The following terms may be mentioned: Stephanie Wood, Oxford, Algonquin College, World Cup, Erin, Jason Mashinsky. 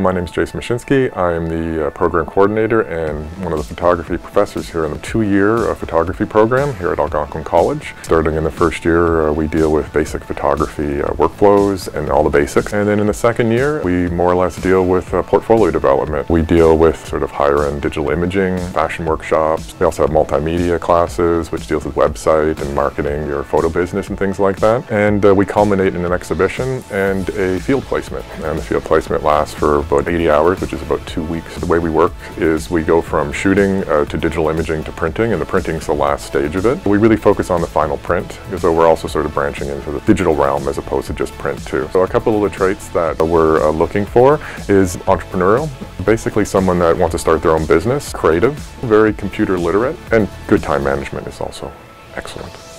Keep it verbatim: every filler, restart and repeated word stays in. My name is Jason Mashinsky. I am the uh, program coordinator and one of the photography professors here in the two-year uh, photography program here at Algonquin College. Starting in the first year, uh, we deal with basic photography uh, workflows and all the basics. And then in the second year, we more or less deal with uh, portfolio development. We deal with sort of higher-end digital imaging, fashion workshops. We also have multimedia classes, which deals with website and marketing, your photo business and things like that. And uh, we culminate in an exhibition and a field placement. And the field placement lasts for about eighty hours, which is about two weeks. The way we work is we go from shooting uh, to digital imaging to printing, and the printing's the last stage of it. We really focus on the final print, so we're also sort of branching into the digital realm as opposed to just print too. So a couple of the traits that we're uh, looking for is entrepreneurial, basically someone that wants to start their own business, creative, very computer literate, and good time management is also excellent.